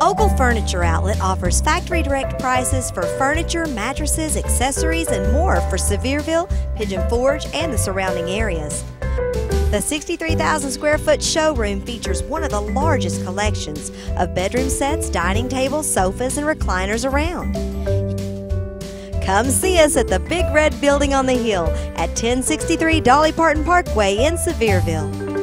Ogle Furniture Outlet offers factory direct prices for furniture, mattresses, accessories, and more for Sevierville, Pigeon Forge, and the surrounding areas. The 63,000 square foot showroom features one of the largest collections of bedroom sets, dining tables, sofas, and recliners around. Come see us at the Big Red Building on the Hill at 1063 Dolly Parton Parkway in Sevierville.